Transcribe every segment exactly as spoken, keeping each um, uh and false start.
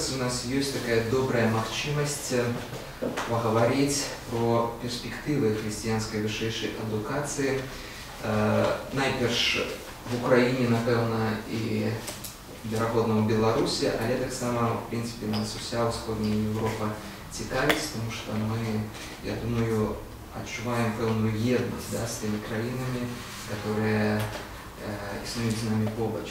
раз у нас есть такая добрая махчимость поговорить про перспективы христианской высшей адукации. Найперш в Украине, напевно, и вероятно, в Беларуси, але так само, в принципе, нас уся усходная Европа цікавіць, потому что мы, я думаю, отчуваем певную едность, да, с теми краинами, которые э, існують с нами побач.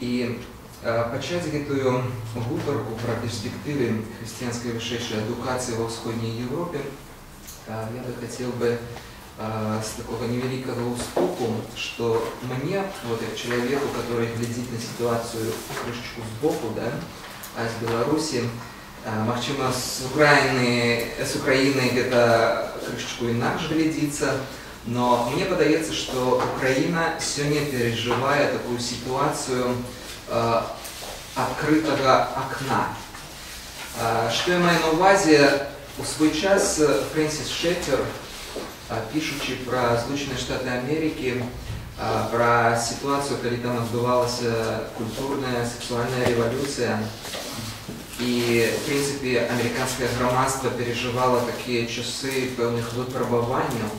И э, пачаць гэтую гутарку про перспективы христианской высшей адукации во Всходней Европе э, я бы хотел бы э, с такого невеликого уступу, что мне, вот как человеку, который глядит на ситуацию крышечку сбоку, да, а с Беларуси, магчыма, с Украины, с Украины где-то крышечку иначе глядится, но мне подается, что Украина сегодня переживает такую ситуацию э, открытого окна. Э, что я имею на увазе, у свой час Фрэнсіс Шэфер, э, пишучи про Злученыя Штаты Америки, э, про ситуацию, когда там отбывалась культурная, сексуальная революция, и, в принципе, американское громадство переживало такие часы певных выпрабаванняў.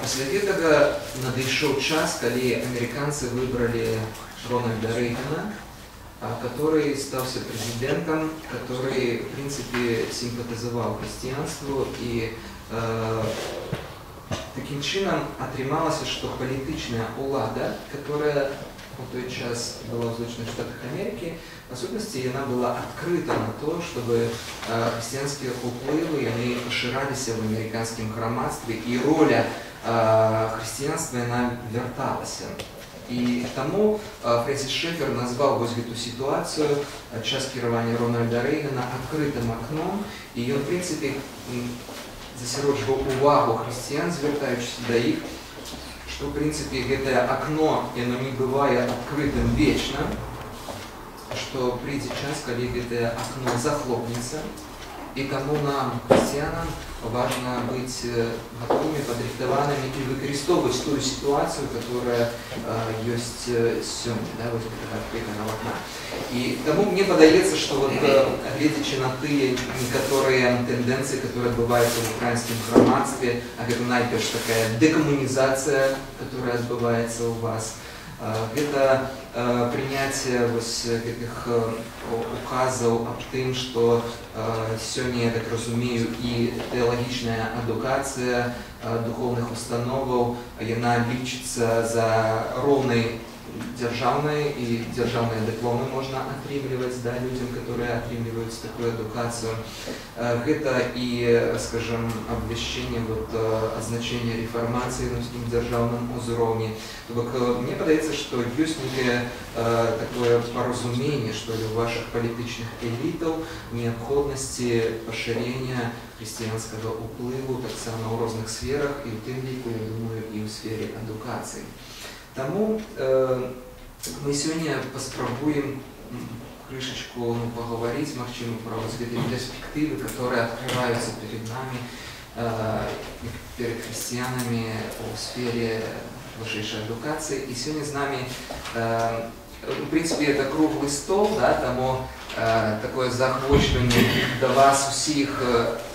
После этого надышоў час, когда американцы выбрали Рональда Рейгана, который стался президентом, который, в принципе, симпатизовал христианству. И э, таким чином атрымалася, что политичная улада, которая в той час была в Злученых Штатах Америки, в сущности, она была открыта на то, чтобы э, христианские уплывы, они поширались в американском громадстве, и роля э, христианства, она верталась. И тому э, Фрэнсіс Шэфер назвал вот эту ситуацию час кіравання Рональда Рейгана открытым окном, и он, в принципе, засяроджваў увагу христиан, звертаючись до их, что, в принципе, это окно, оно не бывает открытым вечно, что придет час, когда это окно захлопнется, и тому нам, христианам, важно быть готовыми, подрихтованными и выкористовывать ту ситуацию, которая э, есть сегодня, да, вот это открытого окна. И тому мне подается, что вот, глядячи на те некоторые тенденции, которые бывают в украинском громадстве, а как найперш такая декоммунизация, которая сбывается у вас, это э, принятие вот этих э, указов об тем, что э, сегодня, я так разумею, и теологичная адукация э, духовных установов, она лечится за ровной державной, и державные дипломы можно отримливать, да, людям, которые отримливают такую адукацию. Э, это и, скажем, обвещение вот, э, значения реформации на таком державном уровне. Мне подается, что есть некое э, такое поразумение, что ли, у ваших политичных элитов необходимости поширения христианского уплыву, так само в разных сферах, и в тем лику, я думаю, и в сфере адукации. Тому э, мы сегодня поспробуем крышечку ну, поговорить, махчиму, про вот эти перспективы, которые открываются перед нами, э, перед христианами в сфере высшей адукации. И сегодня с нами, э, в принципе, это круглый стол, да, тому э, такое захвачивание до вас всех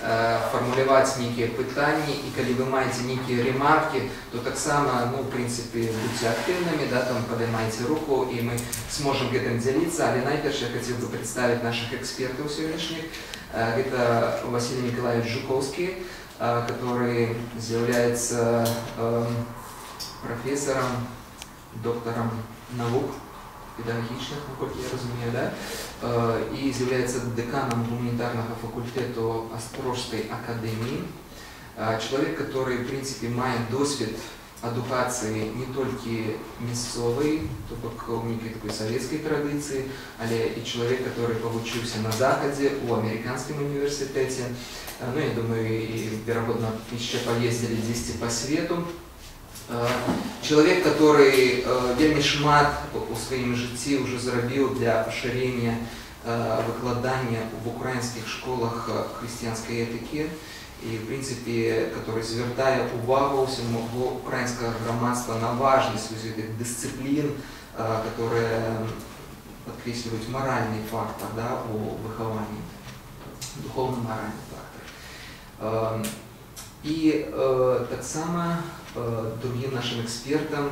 э, формулировать некие пытания, и когда вы маете некие ремарки, то так само, ну, в принципе, будьте активными, да, там поднимайте руку, и мы сможем этим делиться. Але найперше я хотел бы представить наших экспертов сегодняшних. Это Василий Николаевич Жуковский, который является э, профессором, доктором наук педагогичных, насколько я разумею, да, и является деканом гуманитарного факультета Острожской академии. Человек, который, в принципе, имеет досвід адукации не только местной, только в некой такой советской традиции, але и человек, который получился на Западе, у американском университете, ну, я думаю, и, вероятно, еще поездили здесь по свету. Человек, который э, вельмі шмат у своем житті уже заработал для поширения э, выкладания в украинских школах христианской этики, и, в принципе, который звертая увагу всего украинского громадства на важность этих дисциплин, э, которые подкресливать моральный фактор, да, о выховании, духовно-моральный фактор. И э, так само э, другим нашим экспертом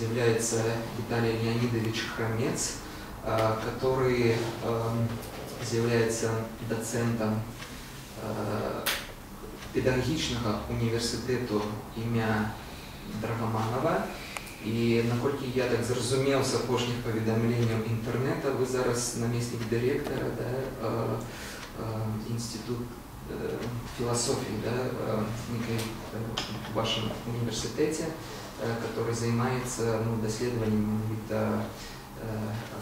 является Виталий Леонидович Хромец, э, который э, является доцентом э, педагогичного университета имя Драгоманова. И, насколько я так зразумел с опошних поведомлений интернета, вы зараз наместник директора, да, э, э, институт философии, да, в вашем университете, который занимается, ну, доследованием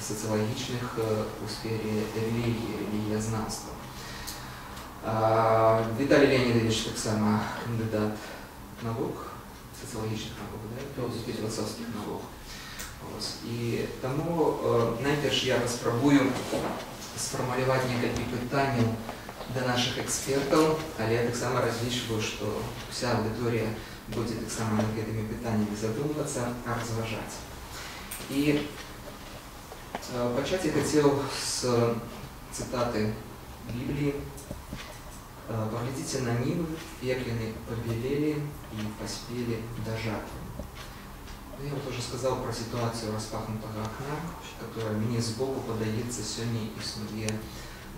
социологичных в сфере религии, религиознанства. Виталий Леонидович, так само, кандидат наук, социологических наук, да, философских наук. И тому, найперш, я попробую сформулировать некоторые питания до наших экспертов, але я так само различиваю, что вся аудитория будет так само над этими питаниями задумываться, а разважать. И э, начать я хотел с цитаты Библии. «Поглядите на нивы, пеклены побелели и поспели до жатвы». Я вот уже сказал про ситуацию распахнутого окна, которая мне сбоку подается сегодня и снуе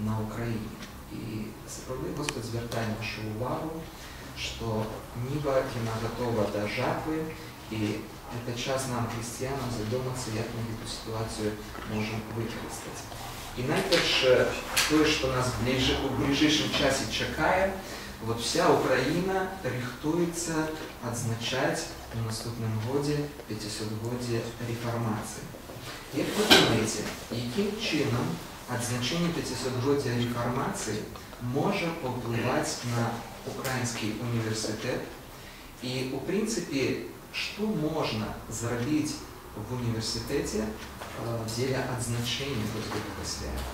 на Украине. И справді Господь звертає нашу увагу, що ніба вона готова до жатви, і це час нам, християнам, задуматися, як ми цю ситуацію можемо використати. І найперш, те, що нас в ближайшому часі чекає, от вся Україна рихтується відзначати у наступному році пятисотлетие реформації. Як ви думаєте, яким чином отзначение пятисотлетия реформации может повлиять на украинский университет? И, в принципе, что можно сделать в университете в деле отзначения этого святого?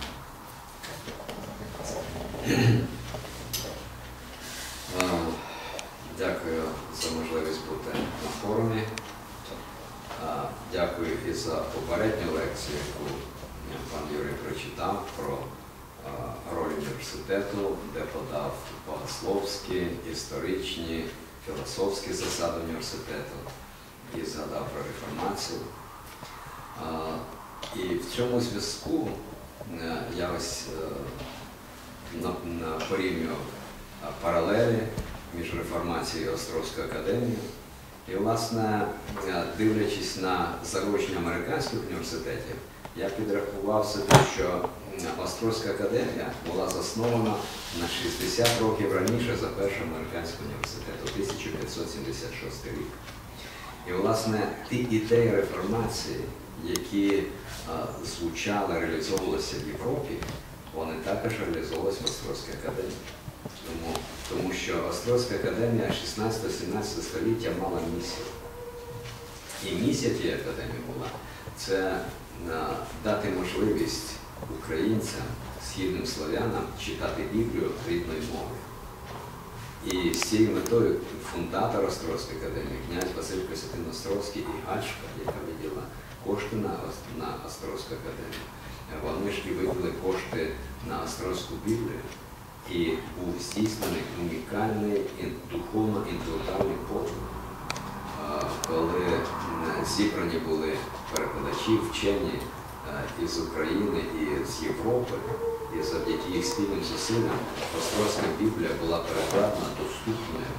Дякую за возможность быть на форуме. Дякую и за попередню лекцию, пан Юрій прочитав про а, роль університету, де подав богословські, історичні, філософські засади університету і згадав про реформацію. А, і в цьому зв'язку я ось а, на, на порівнював паралелі між реформацією і Островською академією. І, власне, дивлячись на заручення американських університетів, я підрахував собі, що Острозька академія була заснована на шестьдесят років раніше за першим американським університетом, тисяча п'ятсот сімдесят шостий рік. І, власне, ті ідеї реформації, які а, звучали, реалізовувалися в Європі, вони також реалізовувалися в Острозькій академії. Тому, тому що Острозька академія шістнадцятого-сімнадцятого століття мала місію. І місія тієї академії була – це дати можливість українцям, східним слов'янам, читати Біблію рідною мовою. І з цією метою фундатор Острозької академії, князь Василь Костянтин Острозький і Гачка, яка виділа кошти на, на Острозьку академію, вони ж і виділи кошти на Острозьку Біблію, і був здійснений унікальний духовно-інтелектуальний подвиг, коли зібрані були перекладачі, вчені із України і з Європи, і завдяки їх спільним зусиллям Острозька Біблія була перекладена доступною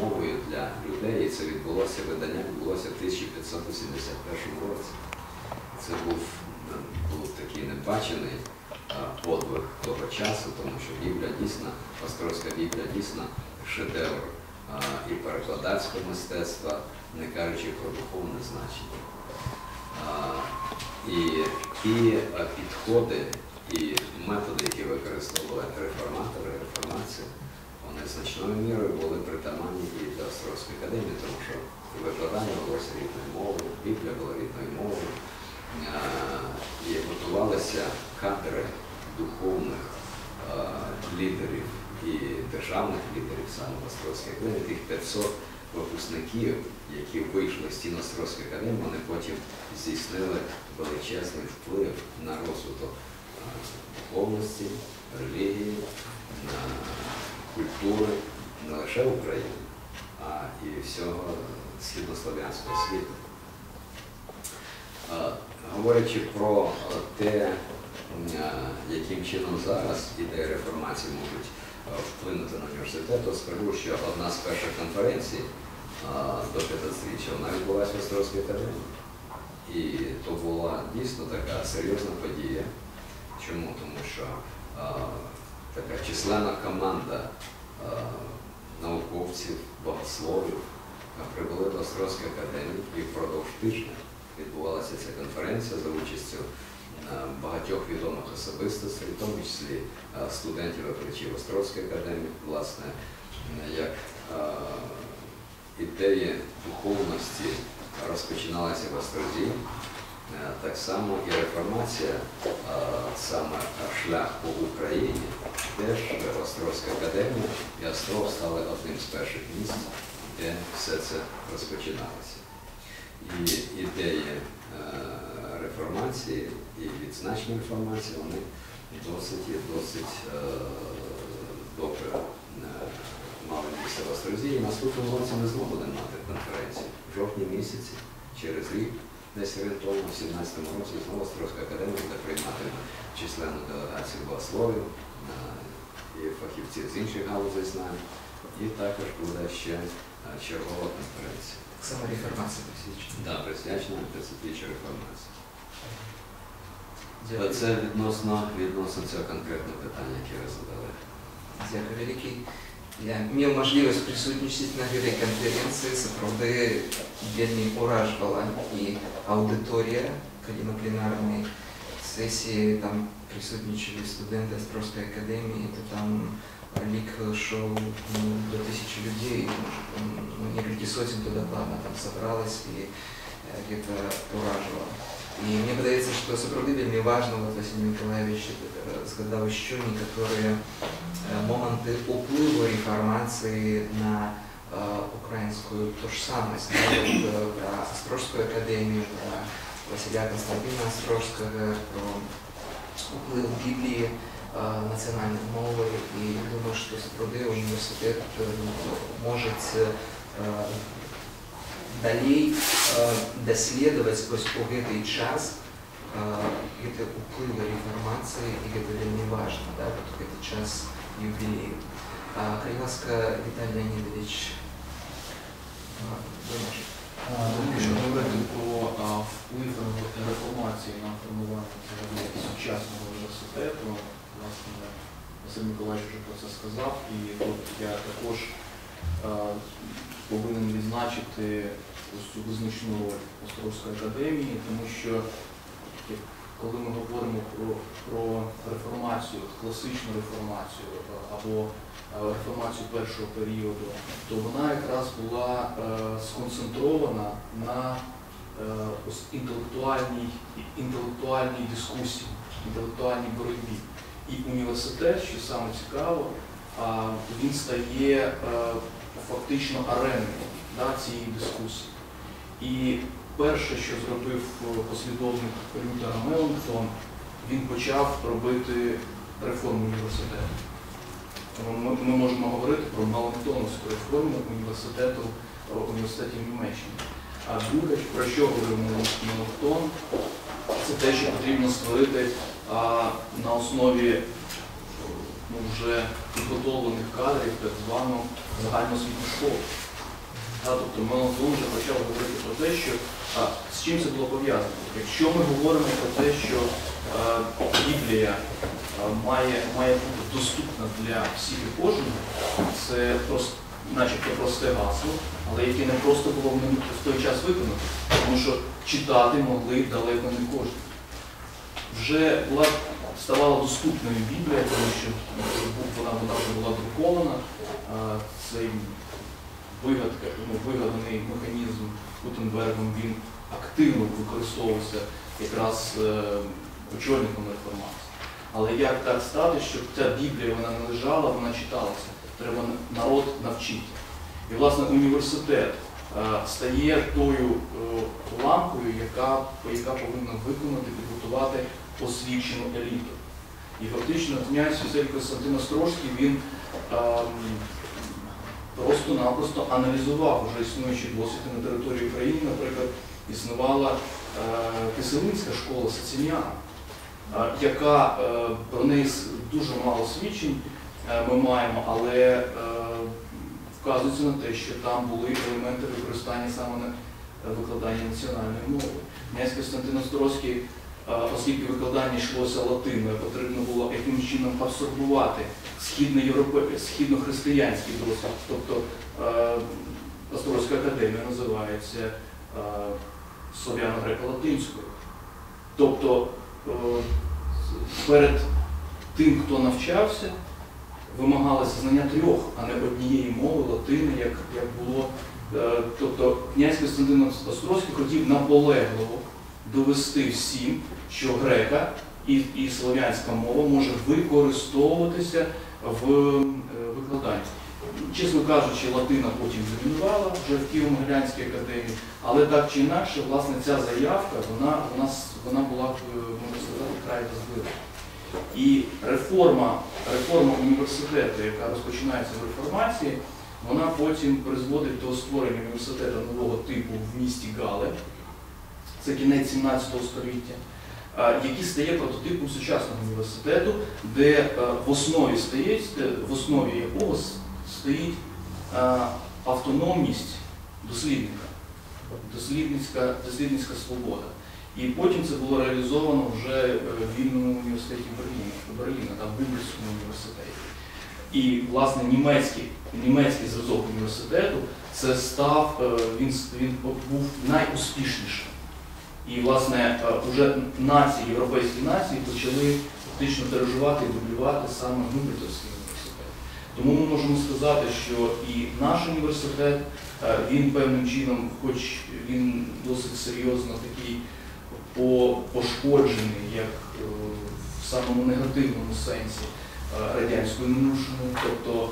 мовою для людей, і це відбулося, видання відбулося в тисяча п'ятсот вісімдесят першому році. Це був, був такий небачений подвиг того часу, тому що Біблія дійсно, Острозька Біблія дійсно шедевр і перекладацького мистецтва, не кажучи про духовне значення. А, і ті підходи і методи, які використовували реформатори, реформації, вони значною мірою були притаманні і для Острозької академії, тому що викладання булося рідною мовою, Біблія була рідною мовою, а, і готувалися кадри духовних а, лідерів і державних лідерів саме Острозької академії, тих п'ятсот випускників, які вийшли з Тіностровської академії, вони потім здійснили величезний вплив на розвиток області, релігії, культури не лише України, а і всього східнослов'янського світу. Говорячи про те, яким чином зараз ідеї реформації можуть вплинути на університет, то скажу, що одна з перших конференцій до п'ятдесятиріччя, вона відбулася в Острозькій академії. І то була дійсно така серйозна подія. Чому? Тому що така численна команда науковців, богословів прибули до Острозької академії і впродовж тижня відбувалася ця конференція за участю багатьох відомих особистостей, в тому числі студентів викладачів Острозької академії, власне, як ідеї духовності розпочиналася в Острозі, так само і реформація, саме шлях по Україні, теж Острозька академія і Острог стали одним з перших місць, де все це розпочиналося. І ідеї реформації і відзначення реформації, вони досить і досить добре мали місце в Острозі. І наступного року ми знову будемо мати конференцію. В жовтні місяці, через рік, десь орієнтовно в дві тисячі сімнадцятому році, знову Острозька академія буде приймати численну делегацію богословів і фахівців з інших галузей знань. І також буде ще чергова конференція. Так само реформація присвячена? Так, присвячена тридцятиріччю реформації. Це відносно, відносно цього конкретного питання, яке ви задали. Дякую, великий. Я мав можливість присутнічити на цій конференції. Справді, вельми уражувала і аудиторія каліно-пленарної сесії. Там присутнічили студенти Острозької академії. Там лик шел до тысячи людей, несколько сотен туда плавно там собралось и где-то ураживало. И мне подается, что сопроводительно важно, вот Василий Николаевич сказал еще некоторые моменты уплыва реформации на украинскую тожсамость, про Острожскую академию, про Василия Константина Острожского, про уплыв Библии, національної мови, і думаю, що справді університет може далі дослідувати сквозь увесь час якісь впливи реформації, і це дуже важливо, в цей час юбілею. Будь ласка, Віталій Леонідович, ви можете. Думаю, що говорити про вплив реформації на формування сучасного університету, власне, Василь Миколаївич вже про це сказав, і тут я також повинен відзначити цю визначну роль Острозької академії, тому що коли ми говоримо про, про реформацію, класичну реформацію або реформацію першого періоду, то вона якраз була сконцентрована на інтелектуальній, інтелектуальній дискусії, інтелектуальній боротьбі. І університет, що саме цікаво, він стає фактично ареною цієї дискусії. І перше, що зробив послідовник Лютера Меланхтон, він почав робити реформу університету. Ми можемо говорити про Меланхтонівську реформу університету в Німеччині. А друге, про що говорив Меланхтон, це те, що потрібно створити на основі вже підготовлених кадрів так звану загальноосвітню школу. Тобто Меланхтон вже почав говорити про те, що з чим це було пов'язано. Якщо ми говоримо про те, що Біблія має бути доступна для всіх і кожного, це начебто просте гасло, але яке не просто було в той час виконано, тому що читати могли далеко не кожен. Вже ставала доступною Біблія, тому що вона вже була друкована, цей вигаданий механізм Гутенбергом, він активно використовувався якраз очільником реформації. Але як так стати, щоб ця Біблія, вона не лежала, вона читалася? Треба народ навчити. І, власне, університет стає тою лампою, яка, яка повинна виконати, підготувати освічену еліту. І фактично князь Василь Костянтин Острозький, він просто-напросто аналізував вже існуючі досвіди на території України. Наприклад, існувала Киселинська школа Саціняна, яка, про неї дуже мало свідчень ми маємо, але вказується на те, що там були елементи використання саме викладання національної мови. Князь Костянтин Острозький, оскільки викладання йшлося латиною, потрібно було якимось чином абсорбувати східно-християнський досвід. Тобто Острозька академія називається слов'яно-греко-латинською. Тобто перед тим, хто навчався, вимагалося знання трьох, а не однієї мови, латини, як, як було. Тобто князь Костянтин Острозький хотів наполегливо довести всім, що грека і, і слов'янська мова може використовуватися в викладанні. Чесно кажучи, латина потім замінувала вже в Києво-Могилянській академії, але так чи інакше, власне, ця заявка, вона, вона, вона була, можна сказати, край розбита. І реформа, реформа університету, яка розпочинається в реформації, вона потім призводить до створення університету нового типу в місті Гале, це кінець сімнадцятого століття, який стає прототипом сучасного університету, де в основі, стає, в основі якого стоїть автономність дослідника, дослідницька, дослідницька свобода. І потім це було реалізовано вже в вільному університеті Берліна, там в Бюбельському університеті. І, власне, німецький, німецький зразок університету, це став, він, він був найуспішнішим. І, власне, вже нації, європейські нації почали фактично тиражувати і дублювати саме Гумбольдтовський університет. Тому ми можемо сказати, що і наш університет, він певним чином, хоч він досить серйозно такий пошкоджений, як в самому негативному сенсі, радянською минувшиною. Тобто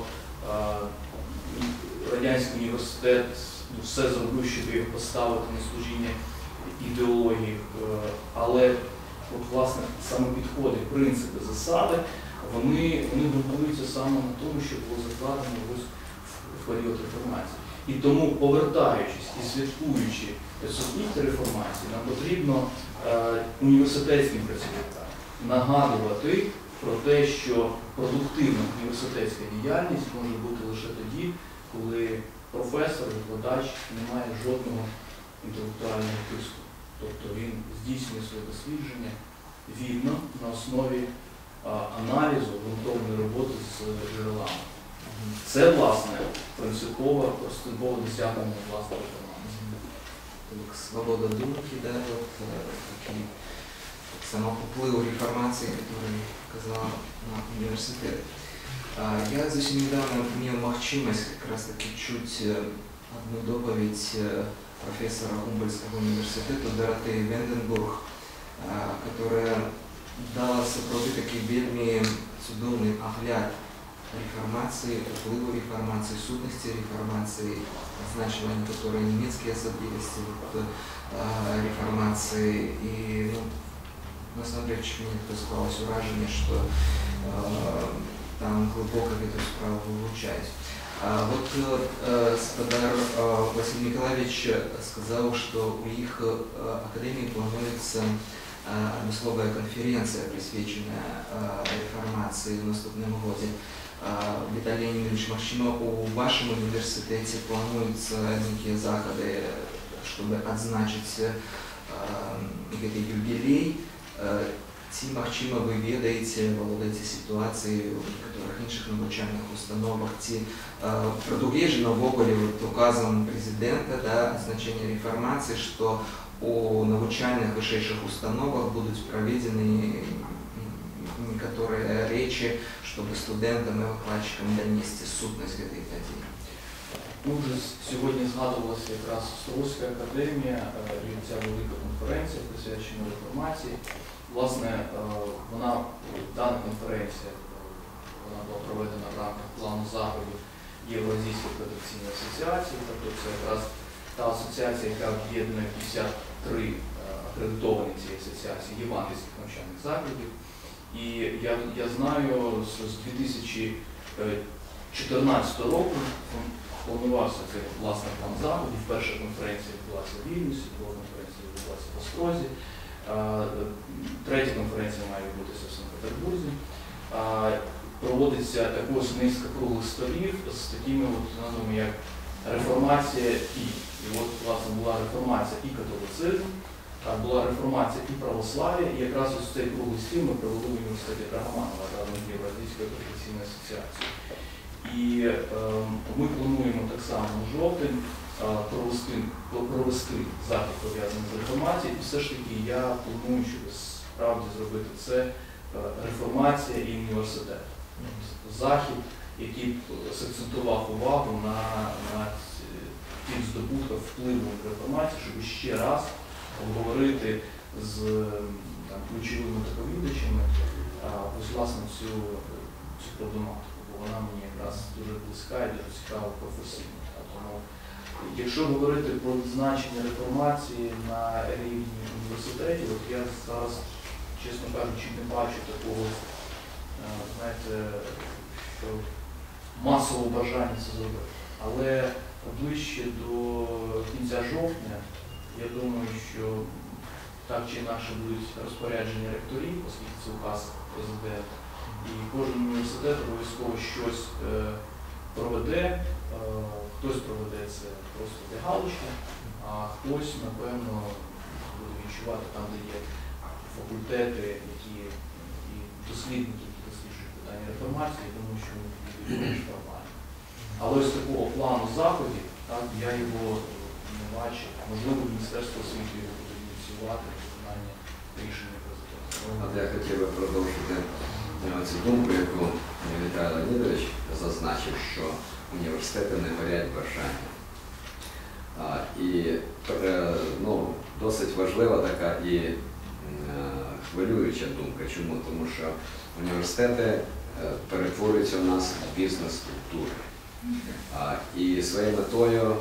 радянський університет все зробив, щоб його поставити на служіння ідеології, але от, власне, саме підходи, принципи, засади, вони, вони будуються саме на тому, що було закладено ось в період реформації. І тому, повертаючись і святкуючи п'ятсотліття реформації, нам потрібно е, університетським працівникам нагадувати про те, що продуктивна університетська діяльність може бути лише тоді, коли професор, викладач не має жодного інтелектуального тиску. Тобто він здійснює своє дослідження вільно на основі е, аналізу, ґрунтовної роботи з джерелами. Це, власне, принципове досягнення власного реформації. Свобода думки, да, такий самопоплив реформації, який казала на університет. Я зовсім недавно имел махчимость как раз таки чуть одну доповедь профессора Гумбольдтского университета Доротеи Венденбург, которая дала сапраўды такие вельми цудоўны огляд реформации, впливу реформации, сутности реформации, значила некоторые немецкие особенности вот, э, реформации. И ну, насамрэч мне склалось уражение, что э, там глубоко эту справу вылучаюсь. А вот э, господар э, Василий Николаевич сказал, что у их э, академии планируется э, адмысловая конференция, присвеченная э, реформации в наступном году. Виталий Леонидович Махчима, у вашем университете плануются некие заходы, чтобы отзначить э, этот юбилей. Ці Махчима, вы ведаете, володаете ситуацией в некоторых инших навчальных установах. Ці э, продуглежено в Оголе вот, указом президента, да, значение реформации, что у навчальных высших установах будут проведены некоторые речи, чтобы студентам и выкладчикам донести сутность этой идеи. Ну, уже сегодня згадувалася якраз Острозька академія, ця велика конференція, присвячена реформації. Власне, вона, дана конференція, вона була проведена в рамках плану заходів Є Малайзійська протекційна асоціація, тобто це якраз та асоціація, яка об'єднує п'ятдесят три акредитовані цієї асоціації євангельських навчальних закладів. І я, я знаю, з дві тисячі чотирнадцятого року планувався цей власний план заходів. Перша конференція відбулася в Вільнюсі, друга конференція відбулася в Острозі, третя конференція має відбутися в Санкт-Петербурзі. Проводиться також низка круглих столів з такими от назвами як реформація і. І от, власне, була реформація і католицизм, була реформація і православ'я, і якраз ось цей круглий стіл ми провели в університеті Драгоманова, разом з Євразійською професійною асоціацією. І е, ми плануємо так само в жовтень е, провести, провести захід, пов'язаний з реформацією, і все ж таки я планую, щоб справді зробити це е, реформація і університет. Захід, який сакцентував увагу на, на тих здобутках впливу реформації, щоб ще раз обговорити з там, ключовими доповідачами ось, власне, цю, цю проблематику, бо вона мені якраз дуже близька і дуже цікава професійно. Тому, якщо говорити про значення реформації на рівні університетів, от я зараз, чесно кажучи, не бачу такого, знаєте, що масове бажання це зробити. Але ближче до кінця жовтня, я думаю, що так чи інакше будуть розпорядження ректорів, оскільки це указ президента. І кожен університет обов'язково щось проведе, хтось проведе це просто для галочки, а хтось, напевно, буде відчувати там, де є факультети, які і дослідники, які досліджують питання реформації, я думаю, що вони більш формальні. Але ось такого плану заходів, так, я його не бачу. Можливо, Міністерство освіти буде ініціювати виконання рішення президента. От я хотів би продовжити цю думку, яку Віталій Леонідович зазначив, що університети не горять бажання. І ну, досить важлива така і хвилююча думка. Чому? Тому що університети перетворюються у нас в бізнес-структури. І своєю метою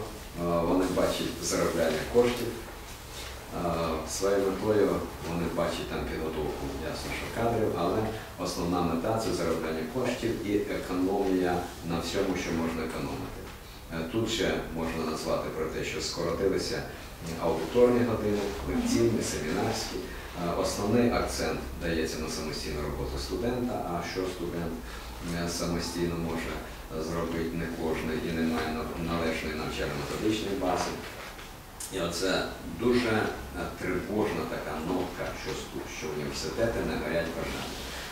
вони бачать заробляння коштів, своєю метою вони бачать там підготовку, ясно, що кадрів, але основна мета – це заробляння коштів і економія на всьому, що можна економити. Тут ще можна назвати про те, що скоротилися аудиторні години, лекційні, семінарські. Основний акцент дається на самостійну роботу студента, а що студент самостійно може зробити не кожен і не має належної навчально-методичної бази. І оце дуже тривожна така нотка, що, що університети не горять бажанням.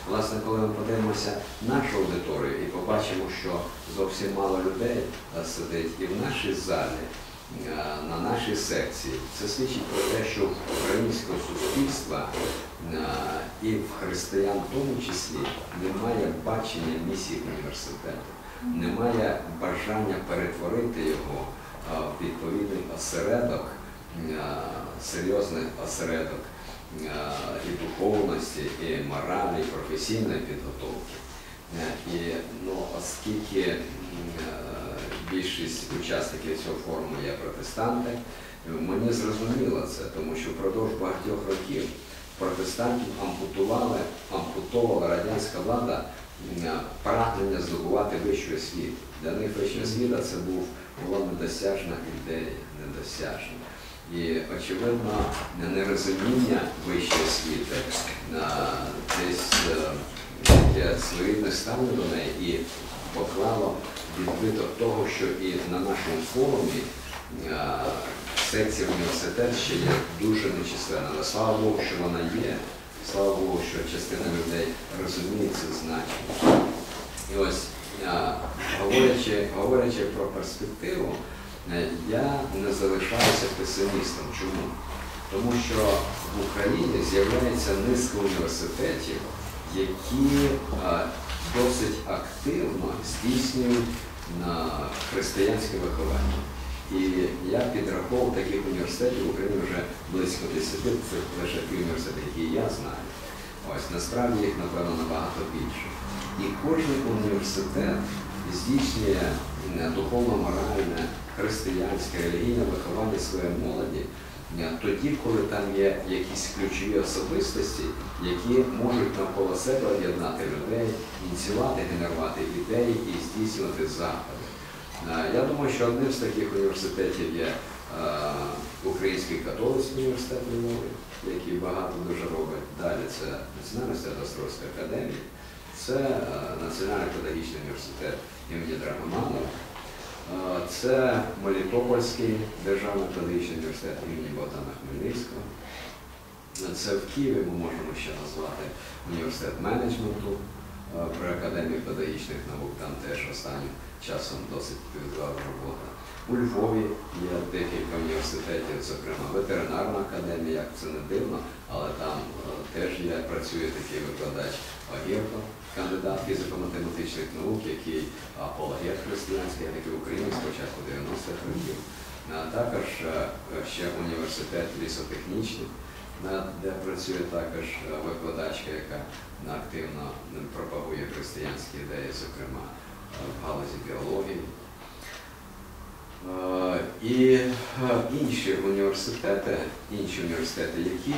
Власне, коли ми подивимося нашу аудиторію і побачимо, що зовсім мало людей сидить і в нашій залі, на нашій секції, це свідчить про те, що українського суспільства і в християн в тому числі немає бачення місії університету, немає бажання перетворити його в відповідний осередок, серйозний осередок і духовності, і моралі, і професійної підготовки. І ну, оскільки більшість учасників цього форуму є протестанти, мені зрозуміло це, тому що впродовж багатьох років протестантів ампутували, ампутувала радянська влада прагнення здобувати вищу освіту. Для них вища освіта це був, була недосяжна ідея, недосяжна. І, очевидно, нерозуміння вищої освіти, десь своєрідне ставлення до неї і поклало відбиток того, що і на нашому форумі секція університету ще є дуже нечисленна. Але слава Богу, що вона є, слава Богу, що частина людей розуміє це значення. І ось, говорячи, говорячи про перспективу, я не залишаюся песимістом. Чому? Тому що в Україні з'являється низка університетів, які досить активно здійснюють християнське виховання. І я підраховував таких університетів в Україні вже близько десяти, це лише ті університети, які я знаю. Ось насправді їх, напевно, набагато більше. І кожен університет здійснює духовно-моральне, християнське, релігійне виховання своєї молоді, тоді, коли там є якісь ключові особистості, які можуть навколо себе об'єднати людей, ініціювати, генерувати ідеї і здійснювати заходи. Я думаю, що одним з таких університетів є Український католицький університет мови, який багато дуже робить. Далі це Національний Свято-Острозька академія, це Національний педагогічний університет імені Драгоманова, це Мелітопольський державний педагогічний університет імені Богдана Хмельницького. Це в Києві ми можемо ще назвати університет менеджменту при Академії педагогічних наук, там теж останнім часом досить відповідальна робота. У Львові є декілька університетів, зокрема ветеринарна академія, як це не дивно, але там теж є, працює такий викладач Огірко, кандидат фізико-математичних наук, який апологет християнський, який в Україні з початку дев'яностих років. Також ще університет лісотехнічний, де працює також викладачка, яка активно пропагує християнські ідеї, зокрема в галузі біології. І інші університети, інші університети, які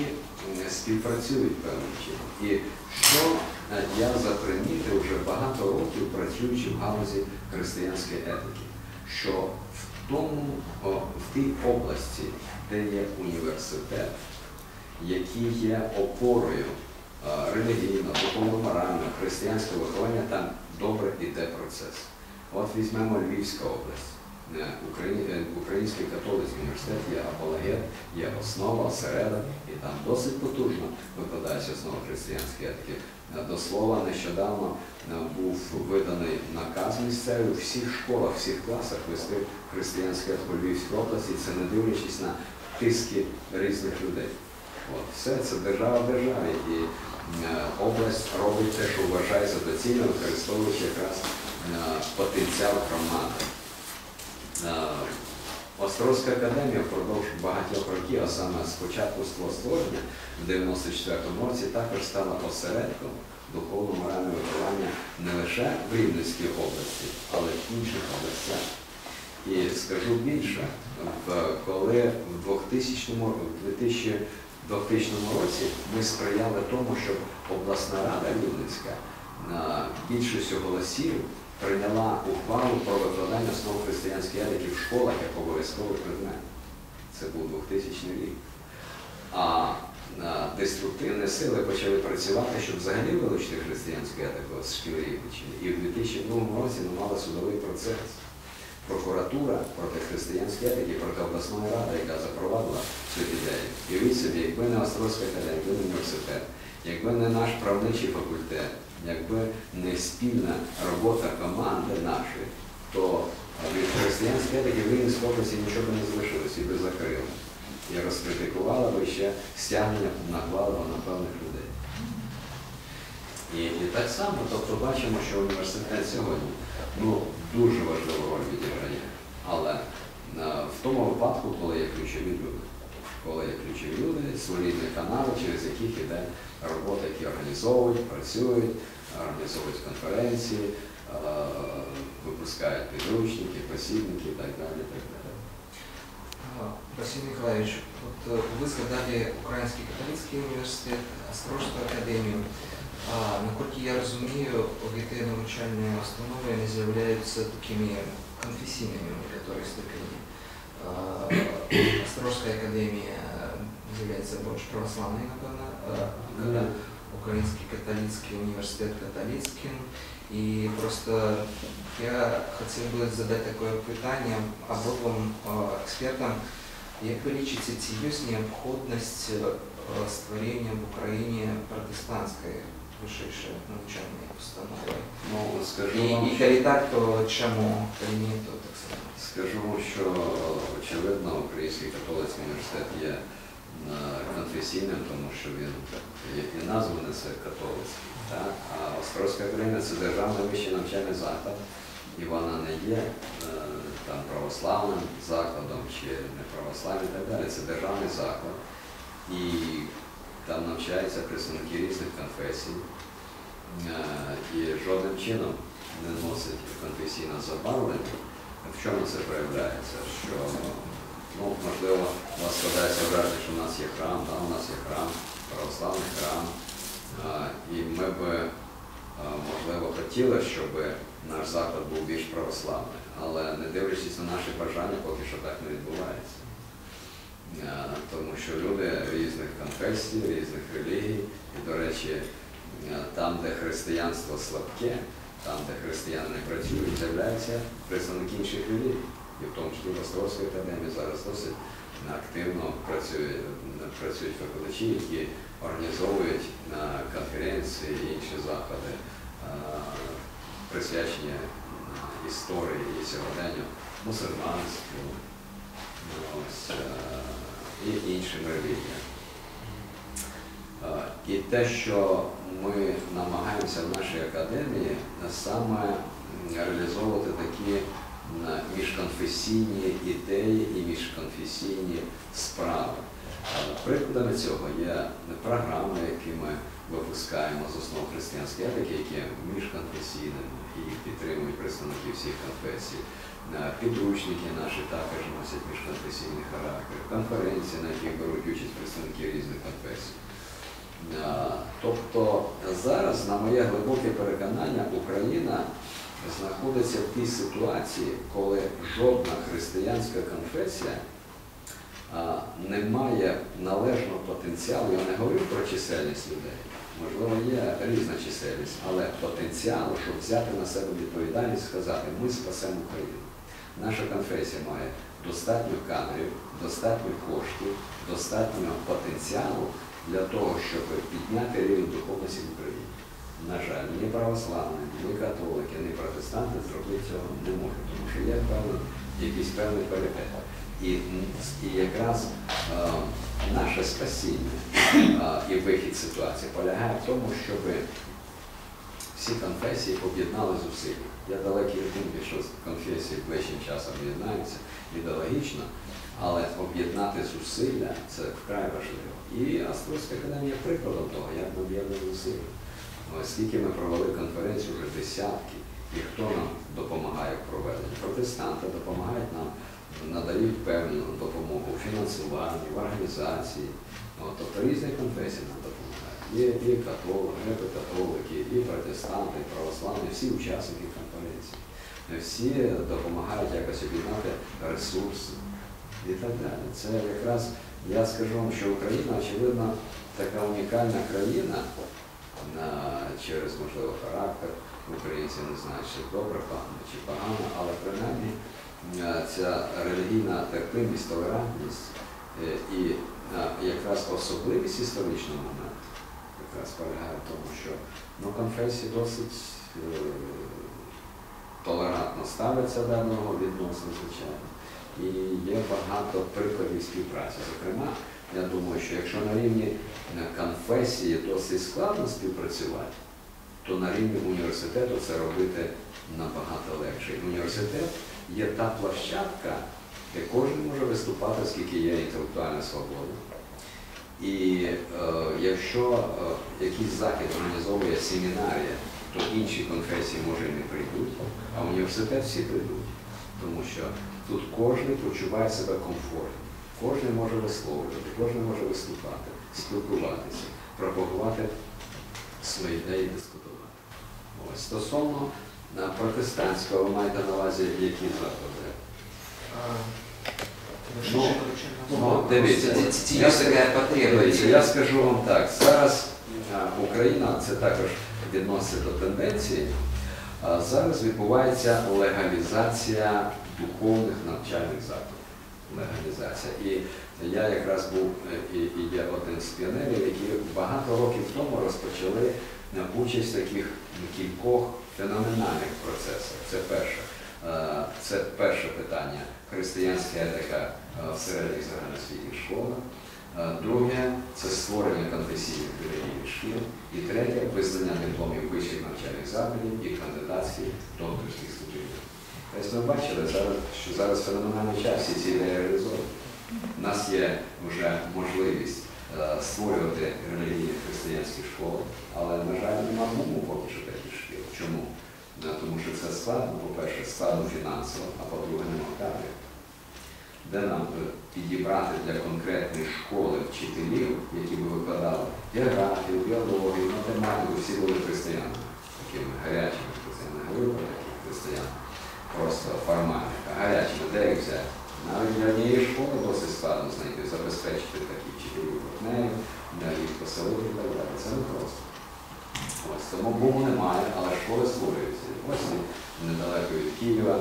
співпрацюють певним чином. І що я запримітив вже багато років, працюючи в галузі християнської етики, що в, тому, в тій області, де є університет, який є опорою релігійно, духовно-морально, християнського виховання, там добре йде процес. От візьмемо Львівська область. Український католицький університет є апологет, є основа, осередок, і там досить потужно викладається основа християнської етики. До слова, нещодавно був виданий наказ місцевий у всіх школах, всіх класах вести християнську етику в Львівській області, це не дивлячись на тиски різних людей. От, все це держава в державі, і область робить те, що вважається доцільно, використовуючи якраз потенціал громади. Острозька академія впродовж багатьох років, а саме з початку свого створення в дев'яносто четвертому році, також стала осередком духовно-морального виховання не лише в Рівненській області, але й в інших областях. І скажу більше, коли в двохтисячному році ми сприяли тому, щоб обласна рада Рівненська більшістю голосів прийняла ухвалу про викладання основ християнської етики в школах як обов'язковий предмет. Це був двохтисячний рік. А деструктивні сили почали працювати, щоб взагалі вилучити християнську етику з шкіл Рівненщини. І в дві тисячі другому році ми мали судовий процес. Прокуратура проти християнської етики, проти обласної ради, яка запровадила цю ідею. І від собі, якби не Острозька академія, якби не університет, якби не наш правничий факультет, якби не спільна робота команди нашої, то від християнської етики в Рівненській області нічого не залишилося, і би закрили. І розкритикувала би ще стягнення накладало на певних людей. І, і так само, тобто бачимо, що університет сьогодні ну, дуже важливу роль відіграє, але а, в тому випадку, коли є ключові люди. Коли є ключові люди, солідні канали, через яких йде робота, які організовують, працюють, організовують конференції, випускають підручники, посібники і так далі. Так далі. Василий Николаевич, вот вы сказали Украинский католицкий университет, Острожскую академию. А, насколько я разумею, эти научальные установы они являются такими конфессийными в некоторой степени. Острожская академия является больше православной, наверное, да. Украинский католический университет католическим. И просто я хотел бы задать такое питание обоим экспертам. Как вы лечите, есть необходимость створения в Украине протестантской высшей научальной установы? Ну, скажу, и коли так, то чему, коли нет, то так сказать. Скажу, що, очевидно, Український католицький університет є конфесійним, тому що він і названий це католицький. Так? А Острозька академія – це державний вищий навчальний заклад, і вона не є там, православним закладом чи неправославним і так далі. Це державний заклад, і там навчаються представники різних конфесій. І жодним чином наносить конфесійне забарвлення. В чому це проявляється? Що, ну, можливо, у вас складається враження, що у нас є храм, да, у нас є храм, православний храм, і ми б, можливо, хотіли, щоб наш заклад був більш православний, але не дивлячись на наші бажання, поки що так не відбувається. Тому що люди різних конфесій, різних релігій, і, до речі, там, де християнство слабке, там, де християни не працюють, з'являються представники інших релігій. І в тому числі в Ростовській академії зараз досить активно працюють, працюють викладачі, які організовують конференції і інші заходи, присвячені історії і сьогоденню мусульманству і іншим релігіям. І те, що ми намагаємося в нашій академії саме реалізовувати такі міжконфесійні ідеї і міжконфесійні справи. Прикладами цього є програми, які ми випускаємо з основ християнської етики, які є міжконфесійними і їх підтримують представники всіх конфесій. Підручники наші також носять міжконфесійний характер, конференції, на яких беруть участь представники різних конфесій. Тобто зараз, на моє глибоке переконання, Україна знаходиться в тій ситуації, коли жодна християнська конфесія не має належного потенціалу. Я не говорю про чисельність людей, можливо, є різна чисельність, але потенціал, щоб взяти на себе відповідальність і сказати, ми спасемо Україну. Наша конфесія має достатньо кадрів, достатньо коштів, достатньо потенціалу для того, щоб підняти рівень духовності в Україні. На жаль, ні православні, ні католики, ні протестанти зробити цього не можуть, тому що є певний, якийсь певний паритет. І, і якраз е, наше спасіння е, і вихід з ситуації полягає в тому, щоб всі конфесії об'єднали зусилля. Я далекий від думки, що конфесії ближчим часом об'єднаються, ідеологічно, але об'єднати зусилля – це вкрай важливо. І Острозька академія є прикладом того, як ми об'єднали зусилля. Оскільки ми провели конференцію вже десятки, і хто нам допомагає в проведенні? Протестанти допомагають нам, надають певну допомогу в фінансуванні, в організації. Тобто різні конфесії нам допомагають. Є і католики, і католики, і протестанти, і православні, всі учасники конференції. Всі допомагають якось об'єднати ресурси і так далі. Це якраз, я скажу вам, що Україна, очевидно, така унікальна країна, через, можливо, характер, українці не знають, чи добре, чи погано, але принаймні ця релігійна терпимість, толерантність і якраз особливість історичного моменту якраз полягає в тому, що ну, конфесії досить е толерантно ставляться до одного відносин, звичайно, і є багато прикладів співпраці. Зокрема, я думаю, що якщо на рівні конфесії досить складно співпрацювати, то на рівні університету це робити набагато легше. Університет є та площадка, де кожен може виступати, оскільки є інтелектуальна свобода. І е, якщо е, якийсь захід організовує семінарія, то інші конфесії, може, і не прийдуть, а університет всі прийдуть, тому що тут кожен почуває себе комфортно. Кожен може висловлювати, кожен може виступати, спілкуватися, пропагувати свої ідеї і дискутувати. Ось. Стосовно протестантського, ви маєте на увазі які заклади? Ну, ну, дивіться, я, дивіться, я скажу вам так, зараз Україна, це також відноситься до тенденції, зараз відбувається легалізація духовних навчальних закладів. Легалізація. І я якраз був і, і є один з піонерів, які багато років тому розпочали участь в таких кількох феноменальних процесах. Це перше, це перше питання християнська етика в середніх загальноосвітніх школах. Друге це створення конфесійних релігійних шкіл. І третє визнання дипломів вищих навчальних закладів і кандидатських докторських ступенів. Тобто ми бачили, що зараз феноменальний час всі ці ідеї реалізовані. У нас є вже можливість створювати релігійні християнські школи, але, на жаль, немає поки що таких шкіл. Чому? Да, тому що це складно, по-перше, складно фінансово, а по-друге, нема кадрів. Де нам підібрати для конкретної школи вчителів, які би викладали географію, біологію, математику, всі були християнами, такими гарячими християнами, християн, просто формальних, а гарячими, де їх взяти? Навіть для однієї школи досить складно знайти, забезпечити такі вчителів партнерів, для їх поселити і так далі. Це не просто. Ось, тому Богу немає, але школи створюються. Ось недалеко від Києва,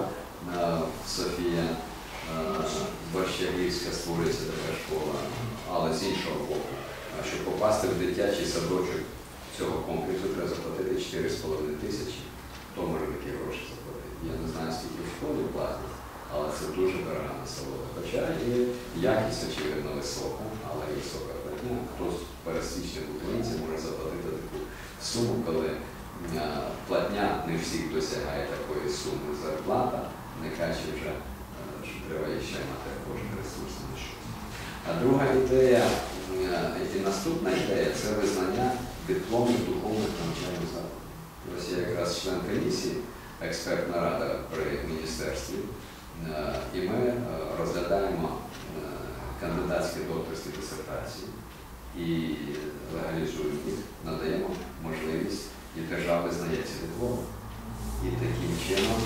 Софія, Борщагівська створюється така школа, але з іншого боку. Щоб попасти в дитячий садочок цього комплексу, треба заплатити чотири з половиною тисячі. Хто може такі гроші заплатити? Я не знаю, скільки в школі платять, але це дуже дорога насолода. Хоча і якість, очевидно, висока, але і висока платня. Хтось пересічний українці може заплатити таку суму, коли платня не всіх досягає такої суми зарплата, не кажучи вже, що треба ще мати кожен ресурс на щось. А друга ідея, і наступна ідея, це визнання дипломів духовних навчальних закладів. Ось я якраз член комісії, експертна рада при міністерстві, і ми розглядаємо кандидатські докторські дисертації і легалізуємо їх, надаємо можливість, і держава визнає ці дипломи. І таким чином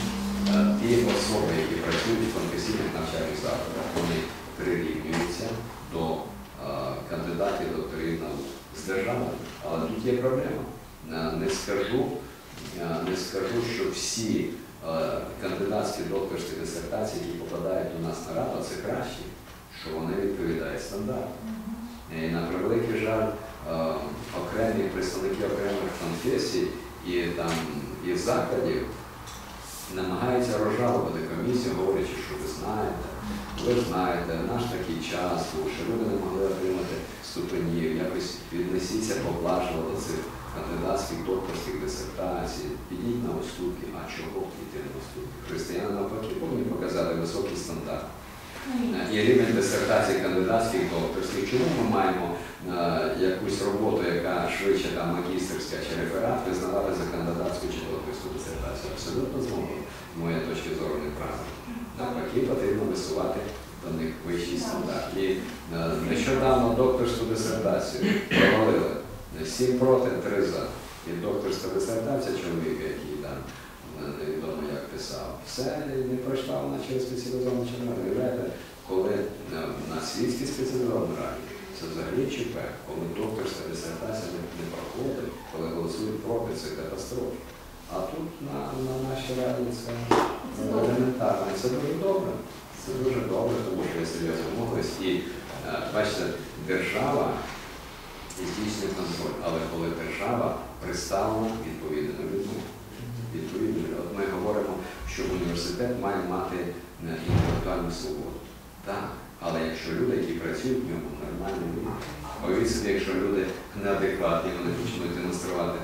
ті особи, які працюють в конфесійних навчальних закладах, вони прирівнюються до кандидатів докторів наук з державою. Але тут є проблема. Не скажу, не скажу, що всі кандидатські докторські дисертації, які попадають до нас на раду, це краще, що вони відповідають стандартам. І, на превеликий жаль, окремі представники окремих конфесій і, там, і закладів намагаються розжалувати комісію, говорячи, що ви знаєте, ви знаєте, наш такий час, що люди не могли отримати ступенів, якось віднесіться поблажливо до цих кандидатських, докторських дисертацій, підіть на уступки, а чого йти на уступки? Християни навпаки повинні показати високий стандарт. І рівень дисертацій кандидатських, докторських. Чому ми маємо е, якусь роботу, яка швидше там, магістерська чи реферат, визнавати за кандидатську чи докторську дисертацію? Абсолютно знову, з моєї точки зору, неправильно. Навпаки, потрібно висувати до них вищий стандарт. І е, нещодавно докторську дисертацію провалили. Сім проти, три за. І докторська дисертація чоловіка, який там невідомо як писав, все не пройшла вона через спеціалізовану раду. Коли на світській спеціалізованій раді, це взагалі ЧП, коли докторська дисертація не проходить, коли голосують проти, це катастрофа. А тут на, на нашій раді це елементарно. Це дуже добре. Це дуже добре, тому що я серйозно молюсь. І бачите, держава і здійснює контроль, але коли держава представлена відповідними людьми. Відповідно, от ми говоримо, що університет має мати інтелектуальну свободу. Так, але якщо люди, які працюють в ньому, нормальні люди. Повірте, якщо люди неадекватні, вони почнуть демонструвати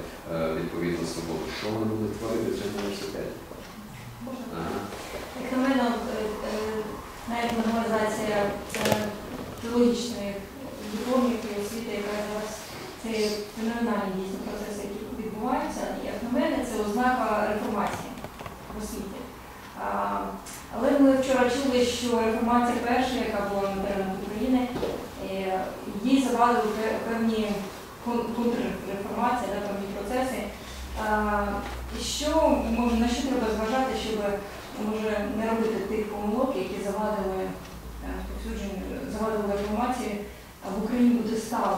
відповідну свободу, що вони будуть творити в цьому університеті? Ага. Як на мене, навіть нормалізація теологічної дипломів і освіти, яка зараз це феноменальні дійсно процеси, які відбуваються, як на мене, це ознака реформації в освіті. Але ми вчора чули, що реформація перша, яка була на теренах України, їй завадили певні контрреформації, певні процеси. Що, може, на що треба зважати, щоб може, не робити тих помилок, які завадили, завадили реформацію в Україні буде ставлено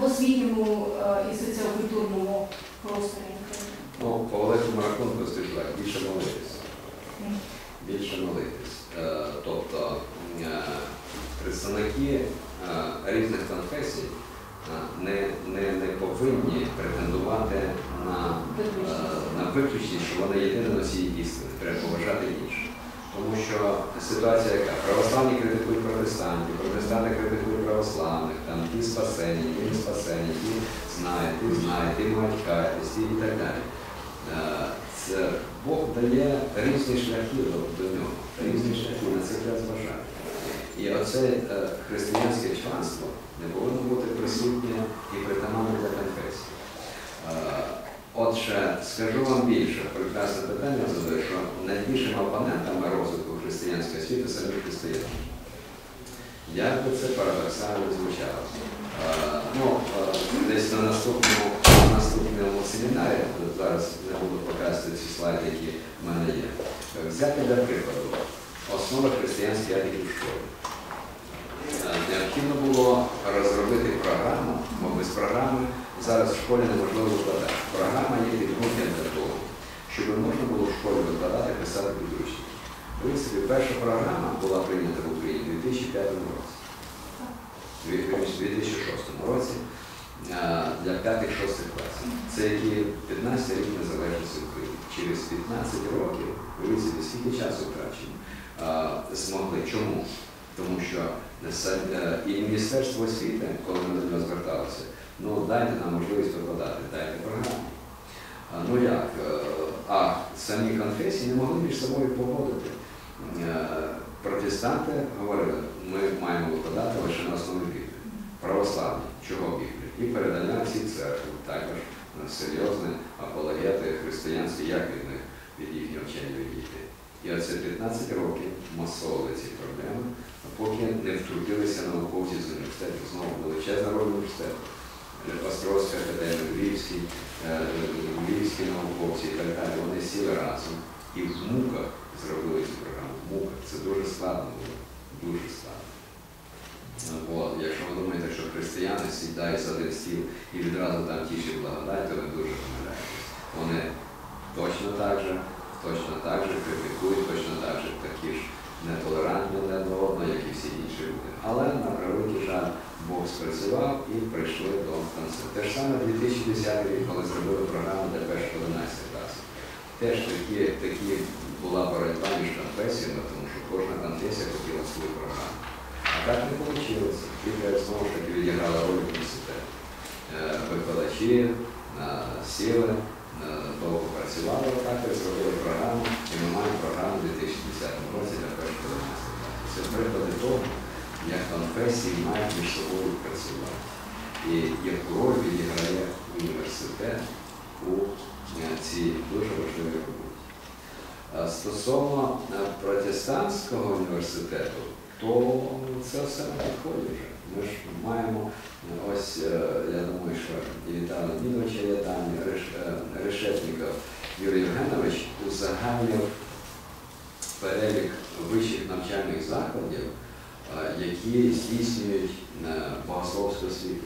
в освітньому і соціокультурному просторі? Ну, по великому рахунку здійшла більше молитись. Більше молитись. Тобто представники різних конфесій не, не, не повинні претендувати на, на виключність, що вони єдині носії істини. Треба поважати інших. Тому що ситуація яка? Православні критикують протестантів, протестанти критикують православних, там ті спасені, ті не спасені, ті знають, ті знають, ті мають каятись, ті і так далі. Це Бог дає різні шляхи до нього, різні шляхи на це треба зважати. І оце християнське чванство не повинно бути присутнє і притаманне для конфесії. Отже, Скажу вам більше, прекрасне питання задаю, що найбільшими опонентами розвитку християнської освіти самі християни. Як би це парадоксально звучало? Е, ну, е, десь на наступному, на наступному семінарі, зараз я буду показувати ці слайди, які в мене є, взяти для прикладу основи християнської етики в школі. Необхідно було розробити програму, бо без програми зараз в школі неможливо викладати. Програма є відгукнення для того, щоб можна було в школі викладати, писати підручники. В принципі, перша програма була прийнята в Україні в дві тисячі п'ятому році, в дві тисячі шостому році для п'ятих-шостих класів. Це які п'ятнадцятий рік незалежності України. Через п'ятнадцять років, виявляється, скільки часу втрачено, змогли. Чому? Тому що і Міністерство освіти, коли ми до нього зверталися, ну дайте нам можливість викладати, дайте програму. Ну як? А самі конфесії не могли між собою погодити. Протестанти говорили, ми маємо викладати лише на основі Біблії. Православні, чого Біблії? І передання всі церкви, також серйозні апологети християнські, як від них, від їхнього вчення відійти. І оце п'ятнадцять років масовували ці проблеми, поки не втрутилися науковці з університету, знову величезна роль університету. Островська академія, львівські, львівські науковці і так далі, вони сіли разом і в муках зробили цю програму. В муках. Це дуже складно було. Дуже складно. От, якщо ви думаєте, що християни сідають за один стіл і відразу там тіші благодать, то ви дуже помиляєтесь. Вони точно так же, точно так же критикують, точно так же такі ж нетолерантні не до одного, як і всі інші люди. Але на превеликий жаль, Бог спрацював і прийшли до концу. Те ж саме в дві тисячі десятому рік, коли зробили програму для першого одинадцятого класу. Теж такі, такі була боротьба між конфесіями, тому що кожна конфесія хотіла свою програму. А так не вийшло. Тільки знову ж таки відіграла роль університету. Викладачі сіли, довго працювали, так і зробили програму, і ми маємо програму в дві тисячі десятому році для першого одинадцятого класу. Це приклади того, як конфесії мають між собою працювати. І яку роль відіграє університет у цій дуже важливій роботі. Стосовно протестантського університету, то це все не підходить вже. Ми ж маємо, ось, я думаю, що і Віталій Мінович, і Віталій Решетніков, Юрій Євгенович узагальнив перелік вищих навчальних закладів, які здійснюють богословську освіту,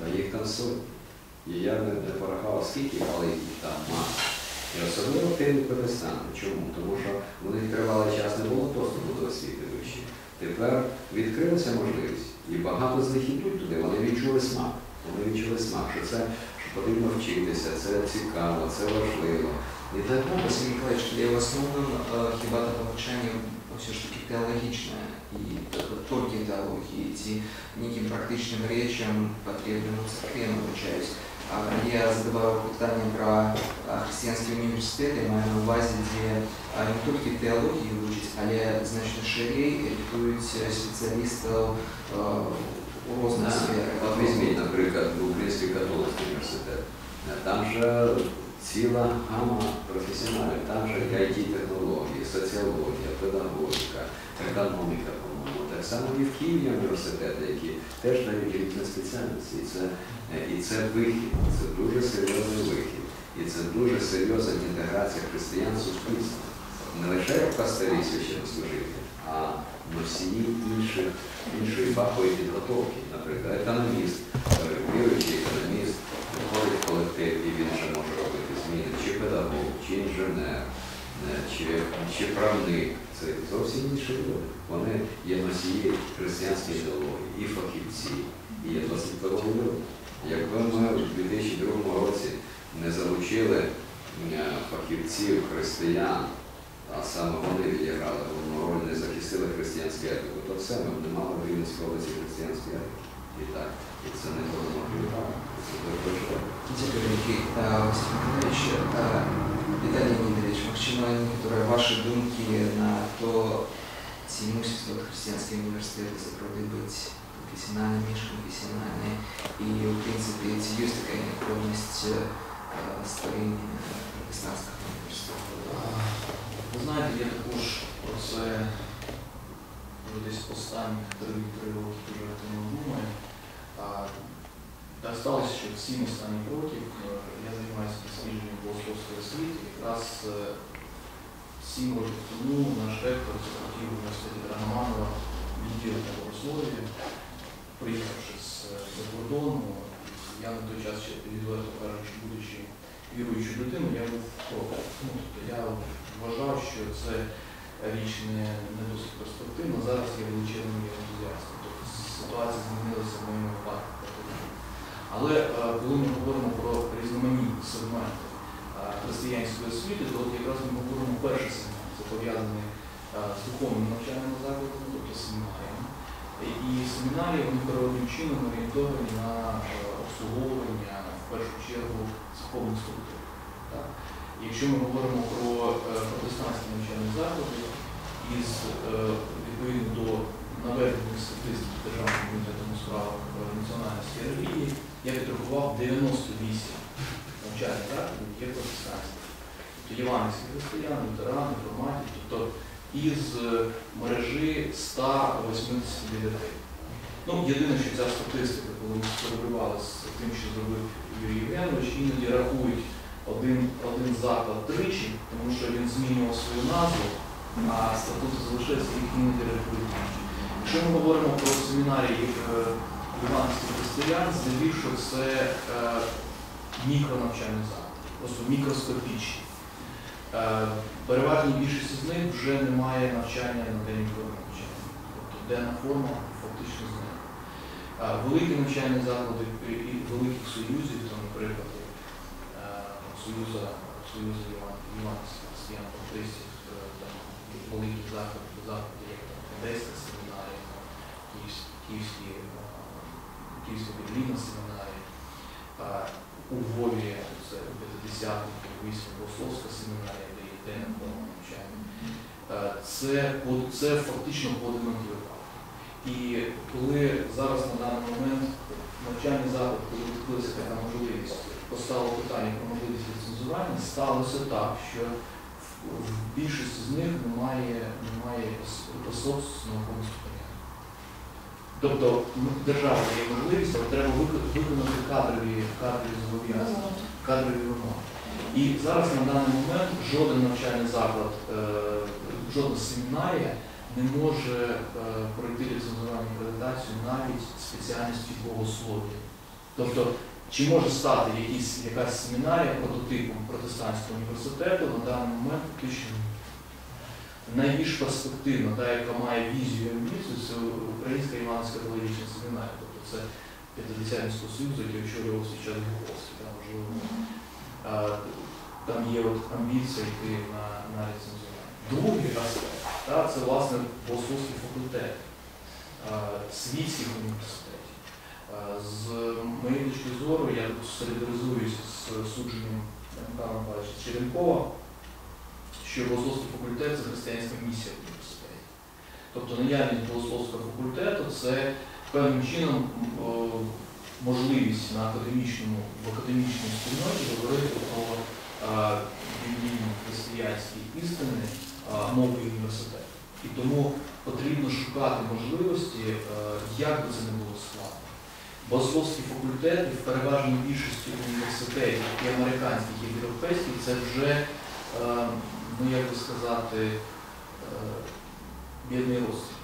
та їх там сотні. І я не порахував скільки, але їх там маса. І особливо активні протестанти. Чому? Тому що в них тривалий час не було доступу до освіти вищої. Тепер відкрилася можливість, і багато з них йдуть туди, вони відчули смак. Вони відчули смак, що це що потрібно вчитися, це цікаво, це важливо. І так далі. Сергій Миколаївич, в основному хіба та повчання все ж таки теологічне и только теологии, идти неким практичным речам, потребным в церкви обучаюсь. Я задавал питание про христианские университеты, маю на увазе, где не только теологии учить, але значно ширей рятуют специалистов в разных сферах. Вот возьми, например, Украинский католический университет. Там же ціла гама професіоналів, там же ай ті-технології, соціологія, педагогіка, економіка, по-моєму. Так само і в Києві університети, які теж дають різні спеціальності. І це, і це вихід, це дуже серйозний вихід. І це дуже серйозна інтеграція християн в суспільство. Не лише як пастирі священнослужителі, а на всій інші, іншої фахової підготовки. Наприклад, економіст, віруючий економіст, входить в колектив і він вже може робити. Чи педагог, чи інженер, чи, чи правник. Це зовсім інші люди. Вони є носії християнської ідеології, і фахівці, і є досить педагоги. Якби ми в дві тисячі другому році не залучили фахівців, християн, а саме вони відіграли головну роль, не захистили християнську етику, то все, ми б не мали в Рівненській області християнської етики. І так, і це не було права, це дуже. Теперь, Никит Васильевич, Виталий Леонидович, максимально которые ваши думки на то, чему сейчас христианские университеты закрыты быть профессиональными, межконфессиональными, и в принципе есть такая необходимость старинными. християнська творчість? Ви знаєте, я також про це вже десь останніх три-три роки вже не думаю. Так сталося, що всім останніх років я займаюся дослідженням богословської освіти. Якраз сім років тому наш ректор захотів університету Драгоманова відділення богослов'я, приїхавши з-за кордону. Я на той час, ще відверто кажучи, будучи віруючою людиною, я був проти. Ну, тобто я вважав, що це річ не, не досить перспективна. Зараз я величезним ентузіастом. Тобто ситуація змінилася в моєму випадку. Але е, коли ми говоримо про різноманітні сегменти е, християнської освіти, то от якраз ми говоримо перший сегмент, це пов'язаний е, з духовним навчальним закладом, тобто семінаріями. І семінарії вони природним чином орієнтовані на обслуговування, в першу чергу, церковних структур. Якщо ми говоримо про протестантські навчальні заклади із відповідно до наведених статистик Державного комітету у справах національності і релігії, я підрахував дев'яносто вісім навчальних закладів є протестантських. Тобто євангельські християни, лютерани, реформаті, тобто із мережі ста восьмидесяти дев'яти. Ну, єдине, що ця статистика, коли ми перебували з тим, що зробив Юрій Євгенович, іноді рахують один, один заклад тричі, тому що він змінював свою назву, а статут залишився, їх іноді рахують. Якщо ми говоримо про семінарії іванських християн, здебільшого це е, мікронавчальний заклад, просто мікроскопічні. Переважній більшості з них вже немає навчання на день форми навчання, тобто денна форма фактично зникла. Великі навчальні заклади великих союзів, там, наприклад, Союзу Іванських християн, баптистів, великі заклади, заклади, як Одеська семінарія, Київська біблійна семінарія, у Львові це п'ятдесятники, Львівська богословська семінарія, де є денна форма навчання. Це, це фактично поодинокі випадки. І коли зараз на даний момент навчальний заклад, коли відкрилася така можливість, постало питання про можливість ліцензування, сталося так, що в більшості з них немає, немає особ з наукового ступеня. Тобто держава є можливість, але треба виконати кадрові, кадрові зобов'язання, кадрові вимоги. І зараз на даний момент жоден навчальний заклад, жодна семінарія не може пройти ліцензування акредитацію навіть спеціальності богослов'я. Тобто, чи може стати якісь, якась семінарія прототипом протестантського університету на даний момент фактично? Найбільш перспективна, та, яка має візію і амбіцію, це Українська Іванська теологічна семінарія. Тобто це п'ятдесятницького союзу, який очолював свій час Гуковський. Там, там є от амбіція йти на, на ліцензування. Другий аспект, та, це, власне, богословський факультет світських університетів. З моєї точки зору, я солідаризуюся з судженням Михайла Михайловича Черенкова, що богословський факультет – це християнська місія в університеті. Тобто наявність богословського факультету – це певним чином о, можливість на академічному, в академічній спільноті говорити про біблійні християнські істини мовою університету. І тому потрібно шукати можливості, а, як би це не було складно. Богословські факультети в переважній більшості університетів, і американських, і європейських, це вже а, ну, як би сказати, бідний розстріл.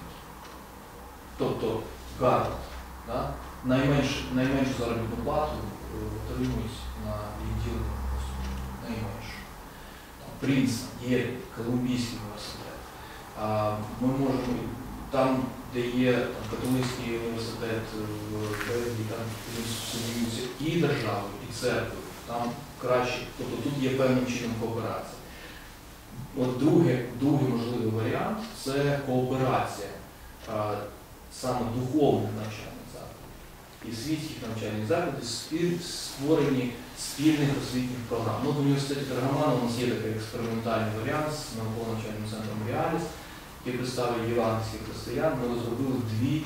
Тобто Гарвард, да? найменшу, найменшу заробітну плату отримують на відділенні освіти, найменшу. Принстон, є Колумбійський університет. Ми можемо, там, де є там, католицький університет, в Бельгії, там суміються і держави, і церкви, там краще, тобто тут є певним чином кооперація. От другий, другий можливий варіант – це кооперація а, саме духовних навчальних закладів і світських навчальних закладів, спіль, створені спільних освітніх програм. Ну, в університеті Драгоманова у нас є такий експериментальний варіант з науково-навчальним центром «Реаліс», який представив євангельських християн. Ми розробили дві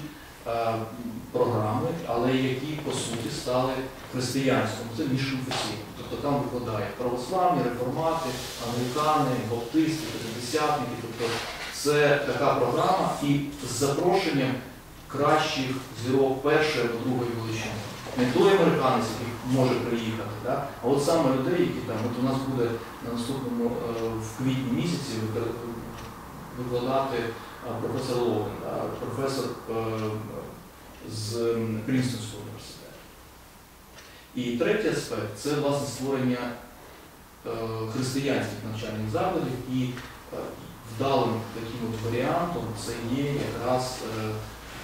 програми, але які, по суті, стали християнством. Це міжконфесійно. Тобто там викладають православні, реформати, англікани, баптисти, п'ятдесятники. Тобто це така програма і з запрошенням кращих зірок першої або другої величини. Не той американець, який може приїхати, да? А от саме людей, які там, от у нас буде на наступному, в квітні місяці, викладати професор Логан, да? Професор з Принстонського університету. І третій аспект – це, власне, створення християнських навчальних закладів, і вдалим таким от варіантом це є якраз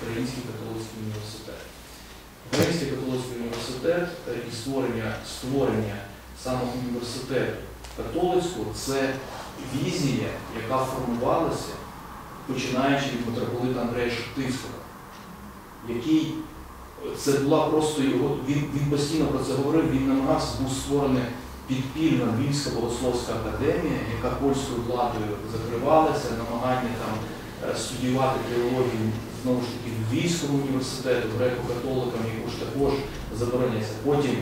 Український католицький університет. Український католицький університет і створення, створення саме університету католицького – це візія, яка формувалася, починаючи від митрополита Андрея Шептицького, який, це була просто його, він, він постійно про це говорив, він намагався, був створений підпільна Львівська богословська академія, яка польською владою закривалася, намагання там студіювати теологію, знову ж таки, в Львівському університету, греко-католикам, яку ж також забороняється. Потім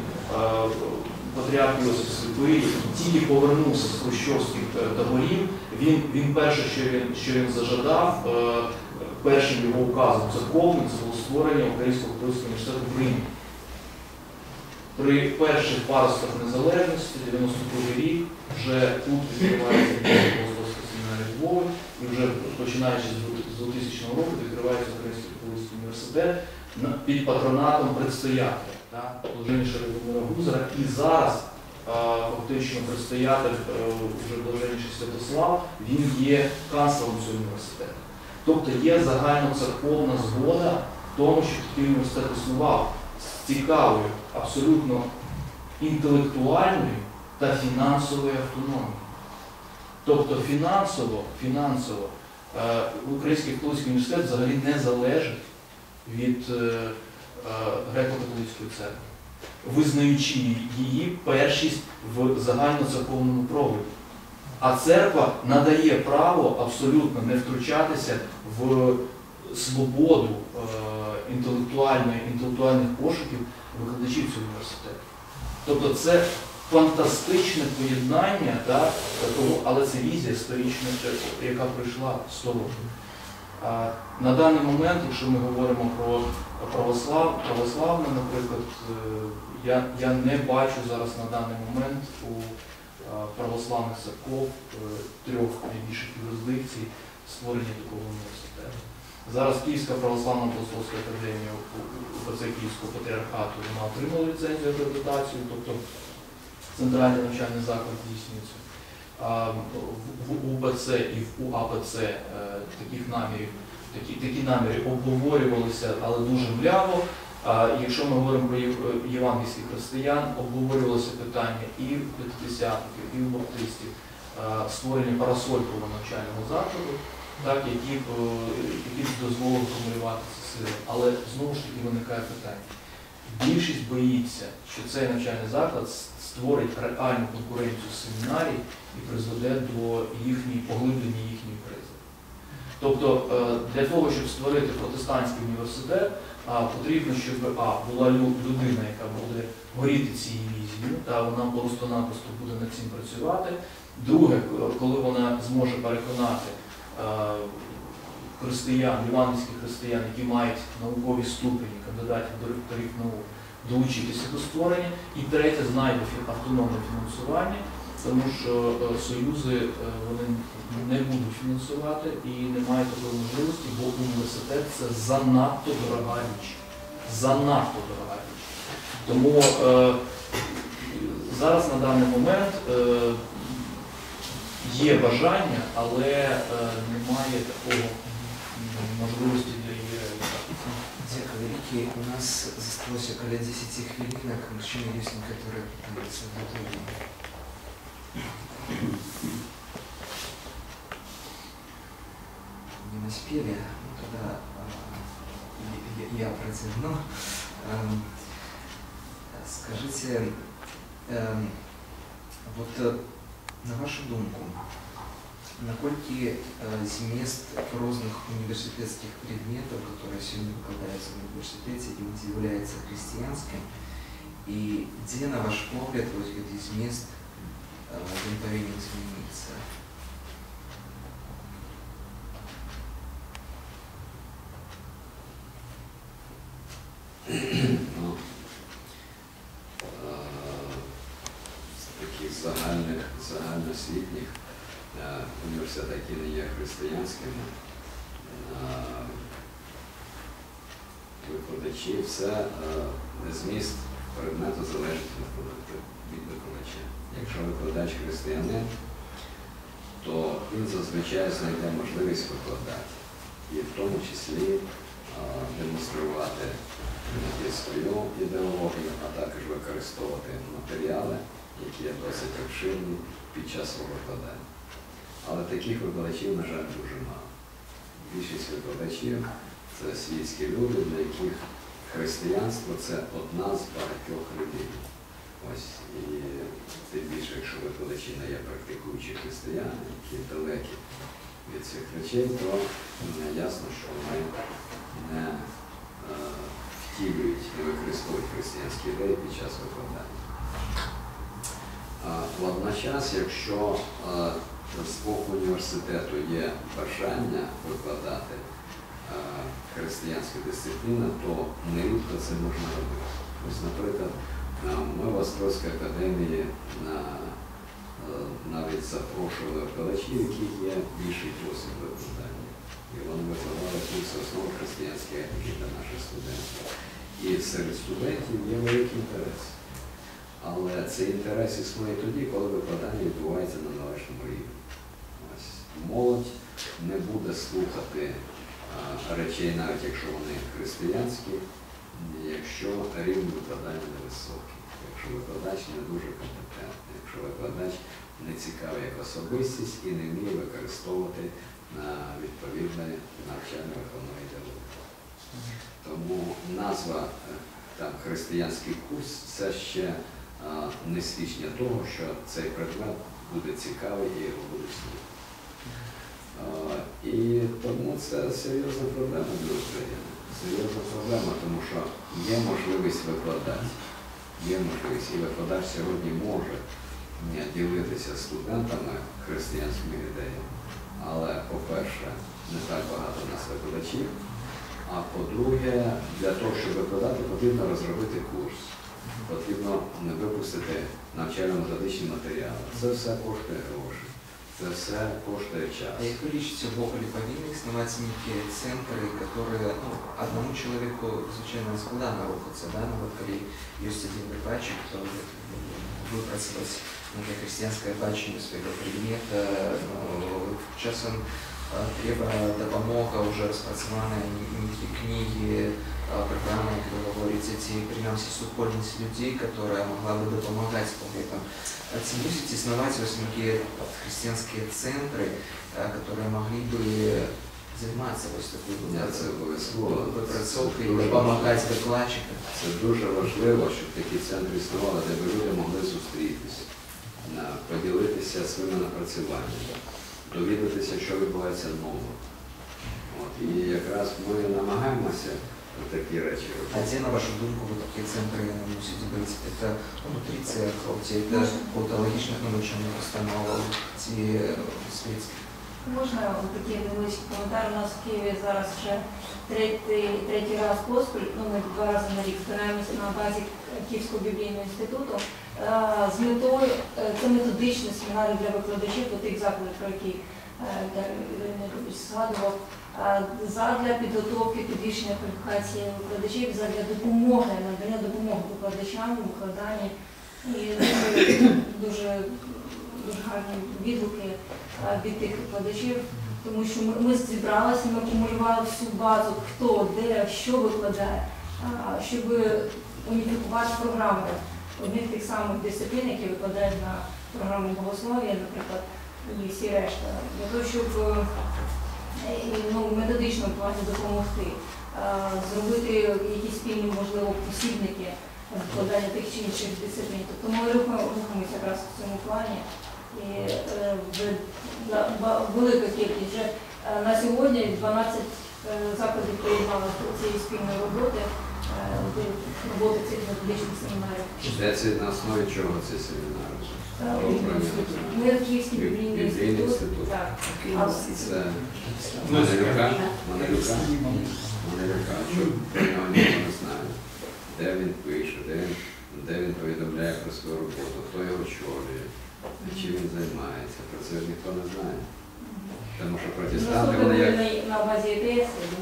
патріарх Йосиф Сліпий тільки повернувся з хрущовських таборів. Він, він перше, що він, що він зажадав, першим його указом церковним, це було створення Українського католицького університету в Римі. При перших паростках незалежності, дев'яносто другий рік, вже тут відкривається Богословська семінарія Львова, і вже починаючи з двохтисячного року відкривається Український католицький університет під патронатом предстоятеля, блаженнішого Любомира Гузара. І зараз фактично предстоятель, вже блаженніший Святослав, він є канцлером цього університету. Тобто є загальноцерковна згода в тому, що такий університет існував з цікавою, абсолютно інтелектуальною та фінансовою автономією. Тобто фінансово, фінансово е, Український католицький університет взагалі не залежить від е, е, греко-католицької церкви, визнаючи її першість в загальноцерковному проводі. А церква надає право абсолютно не втручатися в свободу е, інтелектуальної, інтелектуальних пошуків викладачів цього університету. Тобто це фантастичне поєднання, так, такого, але це візія історична, яка прийшла сто років. Е, на даний момент, якщо ми говоримо про православ, православне, наприклад, е, я, я не бачу зараз на даний момент у православних церков трьох найбільших юрисдикцій створення такого університету. Зараз Київська православна богословська академія Київського патріархату вона отримала ліцензію акредитацію, тобто центральний навчальний заклад здійснюється. В УБЦ і в УАПЦ таких намірів, такі, такі наміри обговорювалися, але дуже мляво. Якщо ми говоримо про євангельських християн, обговорювалося питання і в п'ятдесятників, і в баптистів створення парасолькового навчального закладу, так, які б дозволили формулювати ці сили. Але знову ж таки виникає питання. Більшість боїться, що цей навчальний заклад створить реальну конкуренцію семінарій і призведе до їхньої поглиблення їхньої кризи. Тобто для того, щоб створити протестантський університет, а, потрібно, щоб а, була людина, яка буде горіти цією візією, та вона просто-напросто буде над цим працювати. Друге, коли вона зможе переконати а, християн, євангельських християн, які мають наукові ступені кандидатів до докторів наук, долучитися до створення. І третє, знайде автономне фінансування, тому що а, союзи а, вони не будуть фінансувати і немає такої можливості, бо університет – це занадто дорога річ. Занадто дорога річ. Тому е, зараз, на даний момент, е, є бажання, але е, немає такого можливості для її реалізації. Дякую, Вики. У нас залишилося около десяти хвилинок. Мужчина есть, которые пытаются готовить. Не успели, ну, тогда э, я, я протяну. Э, скажите, э, вот э, на вашу думку, наколькі змест розных університетскіх предметов, которые сегодня выкладываются в университете, где является христианским, и где, на ваш погляд, вот этот змест он повинен измениться? Ну, з таких загальних, загальноосвітніх університет, який не є християнським, викладачів, це зміст предмету залежить від викладача. Якщо викладач християнин, то він зазвичай знайде можливість викладати і в тому числі демонструвати свою ідеологію, а також використовувати матеріали, які є досить обширні під час свого викладання. Але таких викладачів, на жаль, дуже мало. Більшість викладачів – це світські люди, для яких християнство – це одна з багатьох людей. Ось, і тим більше, якщо викладачі не є практикуючі християни, які далекі від цих речей, то ясно, що вони не втілюють і використовують християнські ідеї під час викладання. Водночас, якщо з боку університету є бажання викладати християнську дисципліну, то нерідко це можна робити. Ось, наприклад, ми в Острозькій академії на, навіть запрошували викладачів, які є більший досвід викладання. І вони викладали курс основ християнської етики для наших студентів. І серед студентів є великий інтерес. Але цей інтерес існує тоді, коли викладання відбувається на належному рівні. Ось. Молодь не буде слухати а, речей, навіть якщо вони християнські, якщо рівень викладання невисокий, якщо викладач не дуже компетентний, якщо викладач не цікавий як особистість і не вміє використовувати відповідне навчально-виховну ідеологію. Тому назва там, «Християнський курс» – це ще а, не свідчення того, що цей предмет буде цікавий і його буде слухати. І тому це серйозна проблема для України. Серйозна проблема, тому що є можливість викладати, є можливість, і викладач сьогодні може ділитися з студентами християнськими ідеями, але, по-перше, не так багато у нас викладачів, а по-друге, для того, щоб викладати, потрібно розробити курс, потрібно випустити навчально-методичні матеріали. Це все коштує гроші. Это все коштует час. А яку річ цього повинні існувати некие центри, которые, ну, одному человеку, звичайно, складно рухаться, да, но вот когда есть один рыбачик, то выбросилось некое христианское бачення своего предмета, ну, часом треба допомога уже розпрацьовані некие книги, программы, как говорится, те, принамсі, сукольность людей, которая могла бы допомагать там, оценить и основать некие христианские центры, которые могли бы заниматься вот такой выпрацовкой и помогать докладчикам. Это очень важно, чтобы такие центры существовали, чтобы люди могли встретиться, поделиться своими напрацюваннями, довідатися, що відбувається нового. І якраз ми намагаємося такі речі. А де, на вашу думку, такі центри мусять бути? Це внутрі церкви, це какого-то логічних научних установ, ці світські? Можна такий невеличкий коментар? У нас в Києві зараз вже третій, третій раз поспіль, ну ми два рази на рік збираємося на базі Київського біблійного інституту з метою, це методичні семінари для викладачів до тих закладів, про які Ірина Любович згадував, задля підготовки, підвищення кваліфікації викладачів, задля допомоги, надання допомоги викладачам, викладанні і дуже дуже гарні відгуки від тих викладачів, тому що ми, ми зібралися, ми помалювали всю базу, хто, де, що викладає, щоб уніфікувати програми одних тих самих дисциплін, які викладають на програму богослов'я, наприклад, і всі решта, для того, щоб ну, методично плані допомогти, зробити якісь спільні, можливо, посібники викладання тих чи інших дисциплін. Тобто ми рухаємося якраз в цьому плані. і велика кількість. Вже на сьогодні дванадцять закладів приєднали до цієї спільної роботи, роботи цих методичних семінарів. Це на основі чого ці семінари? Ми Київський біблійний інститут. Це Манелюка? Манелюка? Манелюка. Про нього ніхто не знає. Де він пише, де він повідомляє про свою роботу, хто його очолює, чим він займається. Про це ніхто не знає. Тому що протестанти, вони як...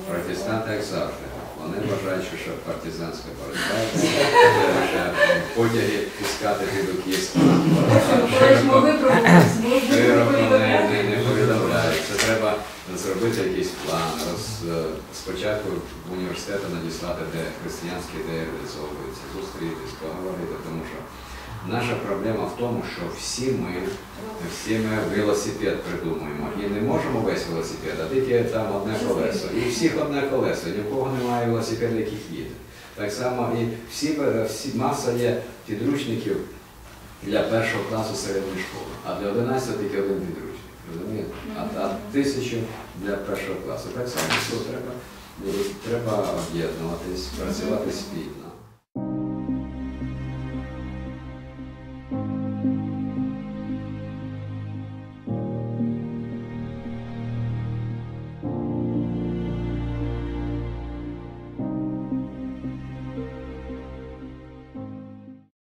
Протестанти, як завжди. Вони вважають, що партизанська боротьба, що в одягі пускати підуть є склад. Широко не повідомляють. Це треба зробити якийсь план. Спочатку в університету надіслати, де християнські ідеї реалізовуються, зустрітись, поговорити, тому що наша проблема в тому, що всі ми, всі ми велосипед придумуємо і не можемо весь велосипед, а тільки там одне колесо. І всіх одне колесо, ні в кого немає велосипедів, яких їде. Так само і всі, всі, маса є підручників для першого класу середньої школи, а для одинадцятого тільки один підручник, розумієте? А, а тисячу для першого класу. Так само, все треба, треба об'єднуватись, працювати спільно.